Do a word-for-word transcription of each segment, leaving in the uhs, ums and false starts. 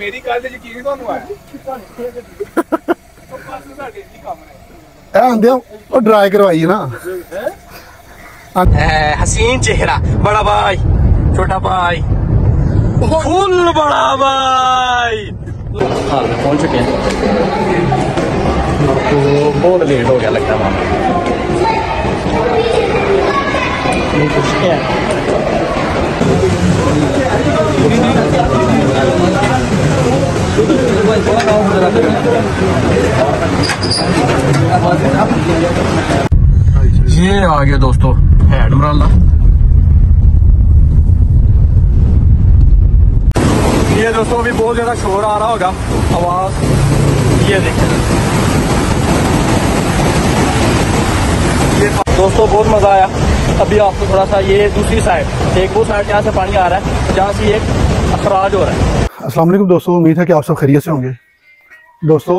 मेरी गल यकीन ਤੁਹਾਨੂੰ ਆਇਆ ਉਹ ਬਸ ਸਾਡੇ ਹੀ ਕੰਮ ਨੇ ਐ ਹੁੰਦੇ ਉਹ ਡਰਾਈ ਕਰਵਾਈ ਨਾ ਹੈ ਹਸੀਨ ਚਿਹਰਾ ਬੜਾ ਭਾਈ ਛੋਟਾ ਭਾਈ फुल बड़ा भाई। हाँ पहुंच चुके हैं तो बहुत लेट हो गया लगता है ये आ गया दोस्तों हेड मराला ये दोस्तों अभी बहुत ज्यादा शोर आ रहा होगा आवाज ये देखिए दोस्तों बहुत मजा आया। अभी आपको थोड़ा सा ये दूसरी साइड एक वो साइड जहाँ से पानी आ रहा है जहाँ से एक अखराज हो रहा है। अस्सलाम वालेकुम दोस्तों, उम्मीद है कि आप सब खैरियत से होंगे। दोस्तों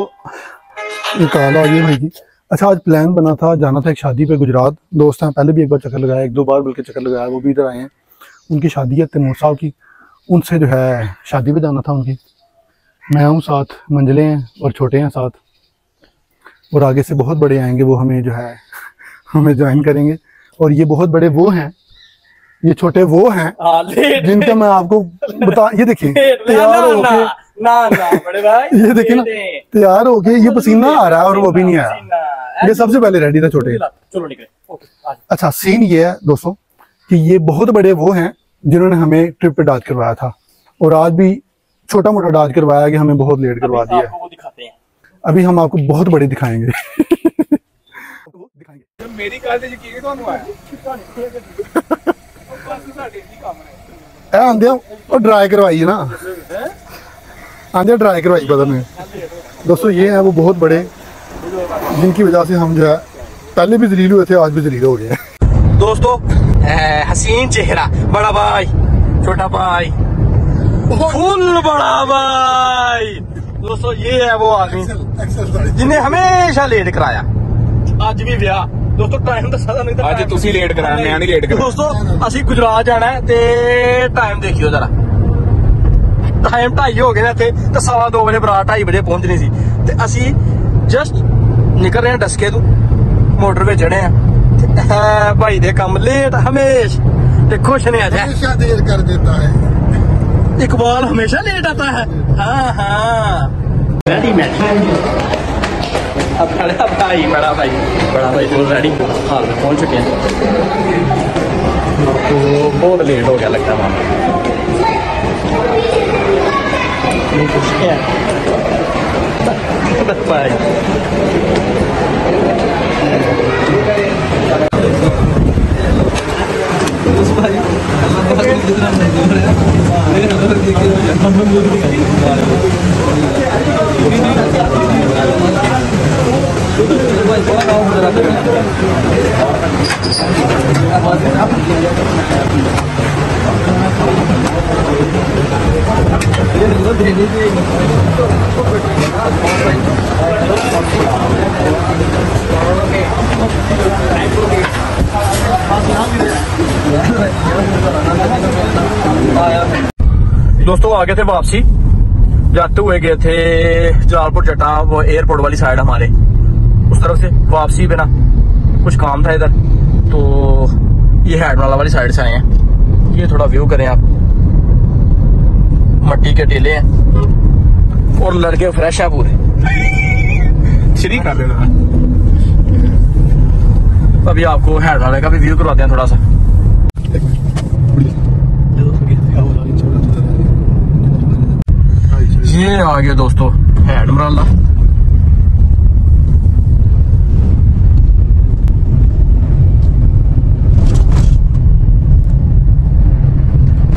ये कहा ये भाई जी अच्छा आज प्लान बना था जाना था एक शादी पे गुजरात। दोस्त हैं पहले भी एक बार चक्कर लगाया, एक दो बार बल्कि चक्कर लगाया, वो भी इधर आए हैं। उनकी शादी है तैमूर साहब की, उनसे जो है शादी पे जाना था उनकी। मैं हूँ साथ, मंजिलें हैं और छोटे हैं साथ, और आगे से बहुत बड़े आएंगे वो हमें जो है हमें ज्वाइन करेंगे। और ये बहुत बड़े वो हैं, ये छोटे वो हैं जिनका मैं आपको बता। ये देखिए तैयार होके, ये देखिए ना तैयार होके ये पसीना आ रहा है और वो भी नहीं आया। ये सबसे पहले रेडी था छोटे। अच्छा सीन ये है दोस्तों कि ये बहुत बड़े वो हैं जिन्होंने हमें ट्रिप पे डांच करवाया था, और आज भी छोटा मोटा डांच करवाया कि हमें बहुत लेट करवा दिया है। दिखाते हैं अभी हम आपको बहुत बड़े दिखाएंगे। दिखाएंगे मेरी गल ते यकीन ਤੁਹਾਨੂੰ ਆਇਆ ਆਂਦੇ ਉਹ ਡਰਾਈ ਕਰਵਾਈ ਨਾ आंधे ड्राई करवाई पता नहीं। दोस्तों ये है वो बहुत बड़े जिनकी वजह से हम जो है पहले भी जलील हुए थे, आज भी जलील हो गए। दोस्तों हसीन चेहरा बड़ा भाई छोटा भाई फुल बड़ा भाई। दोस्तों ये है वो आदमी जिन्हें हमेशा लेट कराया, आज भी ब्याह। दोस्तों टाइम तो सादा नहीं था, आज तुसी लेट कराया मैं नहीं लेट कराया। दोस्तों असी गुजरात जाना है ते टाइम देखियो जरा, टाइम ढाई हो गए थे तो सवा दो बजे बरात ढाई बजे पहुंचनी सी ते असी जस्ट निकल रहे हैं डस्के तू मोटर पे चढ़े हैं भाई दे कम लेट हमेश ते खुश नहीं आता हमेशा देर कर देता है। इकबाल हमेशा लेट आता है। हाँ हाँ रेडी मैं अब बड़ा भाई बड़ा भाई बड़ा भाई बोल रेडी। हाँ पहुंच चुके हैं तो बहुत लेट हो गया लगता है वहाँ भाई। दोस्तों आगे थे वापसी जाते हुए गए थे जलालपुर जटा वो एयरपोर्ट वाली साइड हमारे उस तरफ से वापसी पे ना कुछ काम था इधर, तो ये हेडमाला वाली साइड से आए हैं। ये थोड़ा व्यू करें आप, मट्टी के टीले हैं और लड़के फ्रेश है पूरे श्री कर देना। अभी आपको हेडमाला का भी व्यू करवाते हैं थोड़ा सा। ये आ गया दोस्तों हेड मराला,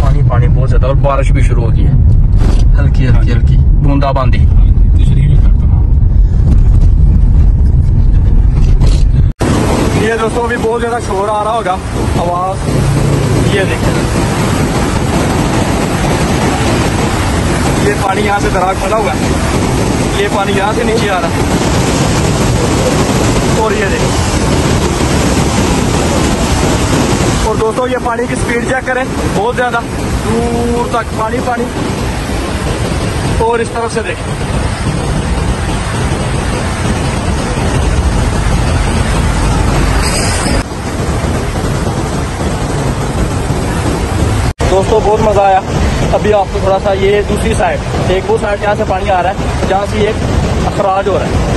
पानी पानी बहुत ज्यादा और बारिश भी शुरू हो गई है, हल्की हल्की हल्की बूंदाबांदी। ये दोस्तों अभी बहुत ज्यादा शोर आ रहा होगा आवाज। ये देखिए ये पानी यहाँ से दरार खड़ा हुआ है, ये पानी यहाँ से नीचे आ रहा है और ये देखिए। और दोस्तों ये पानी की स्पीड चेक करें, बहुत ज्यादा दूर तक पानी पानी। और इस तरफ से देखें। दोस्तों बहुत मज़ा आया। अभी आपको थोड़ा सा ये दूसरी साइड, एक वो साइड यहाँ से पानी आ रहा है जहाँ से एक अखराज हो रहा है।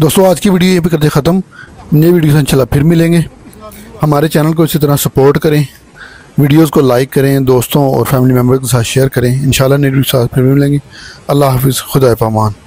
दोस्तों आज की वीडियो ये भी करते ख़त्म। नई वीडियो से इंशाल्लाह फिर मिलेंगे। हमारे चैनल को इसी तरह सपोर्ट करें, वीडियोस को लाइक करें, दोस्तों और फैमिली मेम्बर के साथ शेयर करें। इंशाल्लाह नई वीडियो के साथ फिर मिलेंगे। अल्लाह हाफिज़, खुदा फ़मान।